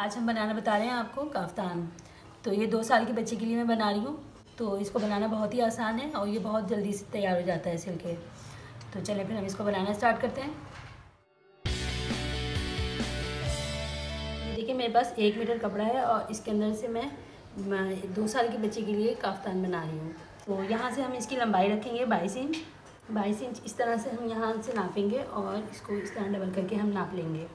आज हम बनाना बता रहे हैं आपको काफ्तान। तो ये 2 साल के बच्चे के लिए मैं बना रही हूँ। तो इसको बनाना बहुत ही आसान है और ये बहुत जल्दी से तैयार हो जाता है सिल के। तो चलिए फिर हम इसको बनाना स्टार्ट करते हैं। ये देखिए मेरे पास 1 मीटर कपड़ा है और इसके अंदर से मैं 2 साल के बच्चे के लिए काफ्तान बना रही हूँ। तो यहाँ से हम इसकी लंबाई रखेंगे 22 इंच। इस तरह से हम यहाँ से नापेंगे और इसको इस तरह डबल करके हम नाप लेंगे।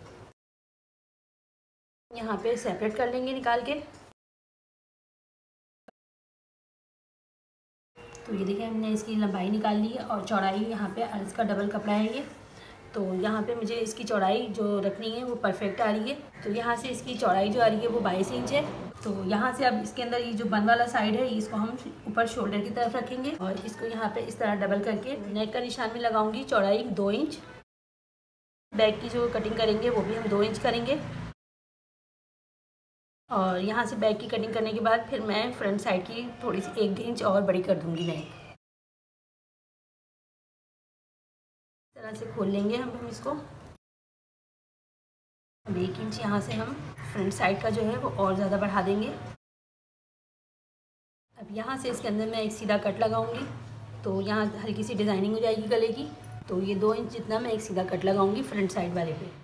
यहाँ पे सेपरेट कर लेंगे निकाल के। तो ये देखिए हमने इसकी लंबाई निकाल ली है और चौड़ाई यहाँ पे अर्ज़ का डबल कपड़ा है ये। तो यहाँ पे मुझे इसकी चौड़ाई जो रखनी है वो परफेक्ट आ रही है। तो यहाँ से इसकी चौड़ाई जो आ रही है वो 22 इंच है। तो यहाँ से अब इसके अंदर ये जो बन वाला साइड है इसको हम ऊपर शोल्डर की तरफ रखेंगे और इसको यहाँ पे इस तरह डबल करके नेक का निशान भी लगाऊंगी। चौड़ाई 2 इंच। बैक की जो कटिंग करेंगे वो भी हम 2 इंच करेंगे। और यहाँ से बैक की कटिंग करने के बाद फिर मैं फ्रंट साइड की थोड़ी सी 1 इंच और बड़ी कर दूँगी नेक। इस तरह से खोल लेंगे हम इसको। अब 1 इंच यहाँ से हम फ्रंट साइड का जो है वो और ज़्यादा बढ़ा देंगे। अब यहाँ से इसके अंदर मैं एक सीधा कट लगाऊंगी। तो यहाँ हल्की सी डिज़ाइनिंग हो जाएगी गले की। तो ये 2 इंच जितना मैं एक सीधा कट लगाऊंगी फ्रंट साइड वाले पे।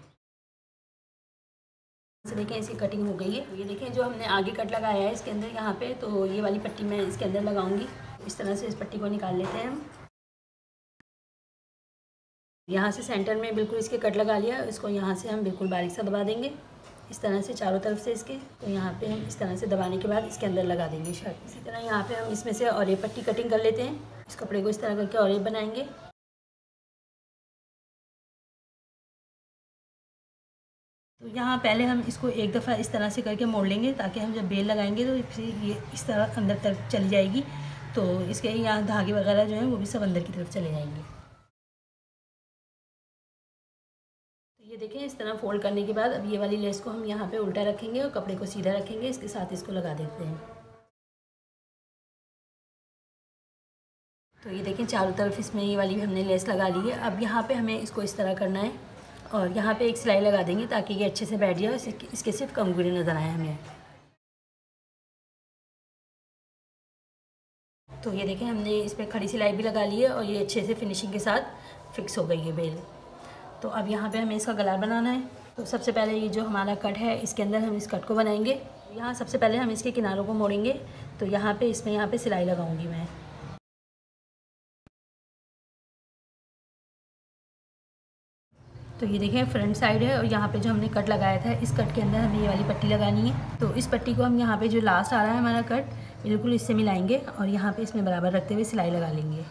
देखें इसकी कटिंग हो गई है। ये देखें जो हमने आगे कट लगाया है इसके अंदर यहाँ पे, तो ये वाली पट्टी मैं इसके अंदर लगाऊंगी। इस तरह से इस पट्टी को निकाल लेते हैं हम। यहाँ से सेंटर में बिल्कुल इसके कट लगा लिया। इसको यहाँ से हम बिल्कुल बारीक सा दबा देंगे इस तरह से चारों तरफ से इसके। तो यहाँ पे हम इस तरह से दबाने के बाद इसके अंदर लगा देंगे शर्ट। इसी तरह यहाँ पे हम इसमें से और ये पट्टी कटिंग कर लेते हैं। इस कपड़े को इस तरह करके और ये बनाएंगे। तो यहाँ पहले हम इसको एक दफ़ा इस तरह से करके मोड़ लेंगे ताकि हम जब बेल लगाएंगे तो फिर ये इस तरह अंदर तक चली जाएगी। तो इसके यहाँ धागे वगैरह जो हैं वो भी सब अंदर की तरफ चले जाएंगे। तो ये देखें इस तरह फोल्ड करने के बाद अब ये वाली लेस को हम यहाँ पे उल्टा रखेंगे और कपड़े को सीधा रखेंगे। इसके साथ इसको लगा देते हैं। तो ये देखें चारों तरफ इसमें ये वाली भी हमने लेस लगा ली है। अब यहाँ पर हमें इसको इस तरह करना है और यहाँ पे एक सिलाई लगा देंगे ताकि ये अच्छे से बैठ जाए और इसके सिर्फ कंगूरे नज़र आए हमें। तो ये देखें हमने इस पर खड़ी सिलाई भी लगा ली है और ये अच्छे से फिनिशिंग के साथ फिक्स हो गई है बेल। तो अब यहाँ पे हमें इसका गला बनाना है। तो सबसे पहले ये जो हमारा कट है इसके अंदर हम इस कट को बनाएंगे। यहाँ सबसे पहले हम इसके किनारों को मोड़ेंगे। तो यहाँ पर इसमें यहाँ पर सिलाई लगाऊँगी मैं। तो ये देखें फ्रंट साइड है और यहाँ पे जो हमने कट लगाया था इस कट के अंदर हमें ये वाली पट्टी लगानी है। तो इस पट्टी को हम यहाँ पे जो लास्ट आ रहा है हमारा कट बिल्कुल इससे मिलाएंगे और यहाँ पे इसमें बराबर रखते हुए सिलाई लगा लेंगे।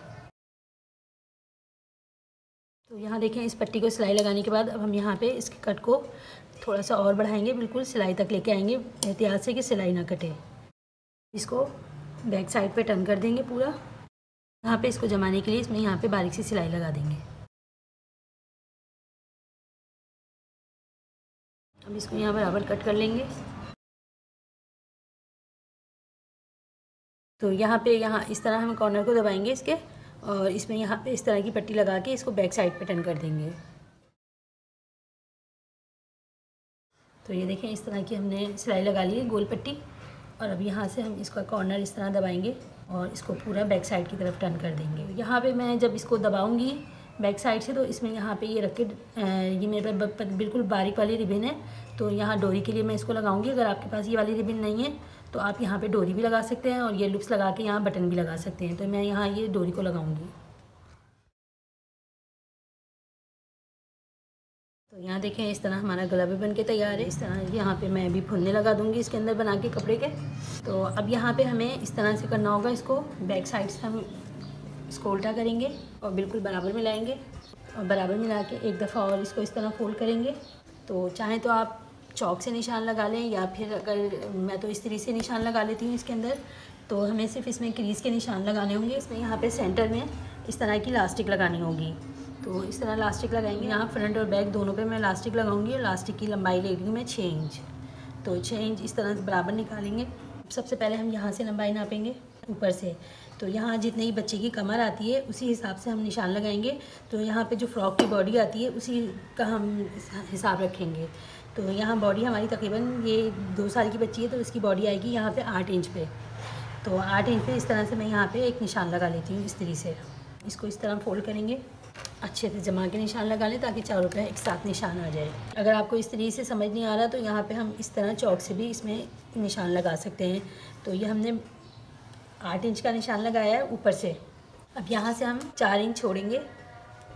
तो यहाँ देखें इस पट्टी को सिलाई लगाने के बाद अब हम यहाँ पे इसके कट को थोड़ा सा और बढ़ाएंगे। बिल्कुल सिलाई तक लेके आएंगे एहतियात से कि सिलाई ना कटे। इसको बैक साइड पर टर्न कर देंगे पूरा। यहाँ पर इसको जमाने के लिए इसमें यहाँ पर बारीक सी सिलाई लगा देंगे। अब इसको यहाँ बराबर कट कर लेंगे। तो यहाँ पे यहाँ इस तरह हम कॉर्नर को दबाएंगे इसके और इसमें यहाँ पे इस तरह की पट्टी लगा के इसको बैक साइड पे टर्न कर देंगे। तो ये देखें इस तरह की हमने सिलाई लगा ली है गोल पट्टी। और अब यहाँ से हम इसका कॉर्नर इस तरह दबाएंगे और इसको पूरा बैक साइड की तरफ टर्न कर देंगे। यहाँ पर मैं जब इसको दबाऊँगी बैक साइड से तो इसमें यहाँ पे ये रख के ये मेरे पास बिल्कुल बारीक वाली रिबन है। तो यहाँ डोरी के लिए मैं इसको लगाऊंगी। अगर आपके पास ये वाली रिबन नहीं है तो आप यहाँ पे डोरी भी लगा सकते हैं और ये लूप्स लगा के यहाँ बटन भी लगा सकते हैं। तो मैं यहाँ ये डोरी को लगाऊंगी। तो यहाँ देखें इस तरह हमारा गला भी बन के तैयार है। इस तरह यहाँ पे मैं अभी फुलने लगा दूंगी इसके अंदर बना के कपड़े के। तो अब यहाँ पर हमें इस तरह से करना होगा। इसको बैक साइड से हम इसको उल्टा करेंगे और बिल्कुल बराबर मिलाएंगे और बराबर मिला के एक दफ़ा और इसको इस तरह फोल्ड करेंगे। तो चाहे तो आप चौक से निशान लगा लें या फिर अगर मैं तो इस्त्री से निशान लगा लेती हूँ इसके अंदर। तो हमें सिर्फ इसमें क्रीज़ के निशान लगाने होंगे। इसमें यहाँ पे सेंटर में इस तरह की लास्टिक लगानी होगी। तो इस तरह लास्टिक लगाएंगे। यहाँ फ्रंट और बैक दोनों पर मैं लास्टिक लगाऊँगी और लास्टिक की लंबाई ले लूँगी मैं 6 इंच। तो 6 इंच इस तरह से बराबर निकालेंगे। सबसे पहले हम यहाँ से लंबाई नापेंगे। ऊपर से। तो यहाँ जितने बच्चे की कमर आती है उसी हिसाब से हम निशान लगाएंगे। तो यहाँ पे जो फ्रॉक की बॉडी आती है उसी का हम हिसाब रखेंगे। तो यहाँ बॉडी हमारी तकरीबन, ये 2 साल की बच्ची है तो इसकी बॉडी आएगी यहाँ पे 8 इंच पे। तो 8 इंच पे इस तरह से मैं यहाँ पे एक निशान लगा लेती हूँ इस तरह से। इसको इस तरह फोल्ड करेंगे, अच्छे से जमा के निशान लगा लें ताकि चारों पे एक साथ निशान आ जाए। अगर आपको इस तरीके से समझ नहीं आ रहा तो यहाँ पे हम इस तरह चौक से भी इसमें निशान लगा सकते हैं। तो ये हमने 8 इंच का निशान लगाया है ऊपर से। अब यहाँ से हम 4 इंच छोड़ेंगे,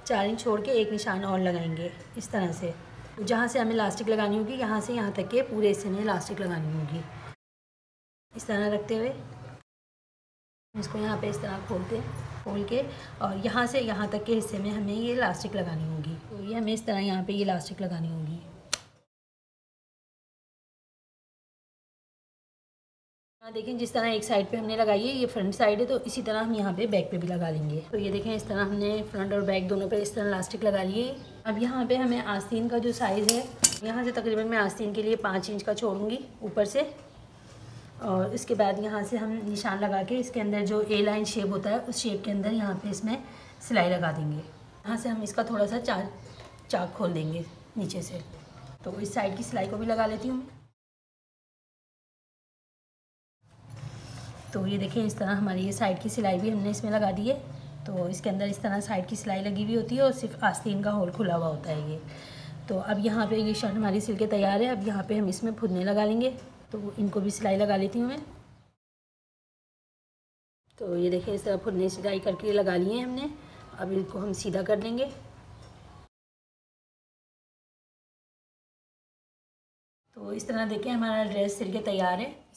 4 इंच छोड़ के एक निशान और लगाएंगे इस तरह से। जहाँ से हमें इलास्टिक लगानी होगी यहाँ से यहाँ तक के पूरे हिस्से में इलास्टिक लगानी होगी इस तरह रखते हुए। इसको यहाँ पे इस तरह खोल के और यहाँ से यहाँ तक के हिस्से में हमें ये इलास्टिक लगानी होगी। तो ये हमें इस तरह यहाँ पे ये इलास्टिक लगानी होगी। देखें जिस तरह एक साइड पे हमने लगाई है, ये फ्रंट साइड है तो इसी तरह हम यहाँ पे बैक पे भी लगा लेंगे। तो ये देखें इस तरह हमने फ्रंट और बैक दोनों पे इस तरह इलास्टिक लगा लिए। अब यहाँ पे हमें आस्तीन का जो साइज़ है, यहाँ से तकरीबन मैं आस्तीन के लिए 5 इंच का छोड़ूंगी ऊपर से। और इसके बाद यहाँ से हम निशान लगा के इसके अंदर जो ए लाइन शेप होता है उस शेप के अंदर यहाँ पे इसमें सिलाई लगा देंगे। यहाँ से हम इसका थोड़ा सा चाक खोल देंगे नीचे से। तो इस साइड की सिलाई को भी लगा लेती हूँ मैं। तो ये देखें इस तरह हमारी ये साइड की सिलाई भी हमने इसमें लगा दी है। तो इसके अंदर इस तरह साइड की सिलाई लगी हुई होती है और सिर्फ आस्तीन का होल खुला हुआ होता है ये। तो अब यहाँ पर ये शर्ट हमारी सिल के तैयार है। अब यहाँ पर हम इसमें फुदने लगा लेंगे, तो इनको भी सिलाई लगा लेती हूँ मैं। तो ये देखिए इस तरह फुल्ली सिलाई करके लगा लिए हैं हमने। अब इनको हम सीधा कर लेंगे। तो इस तरह देखिए हमारा ड्रेस सिल के तैयार है।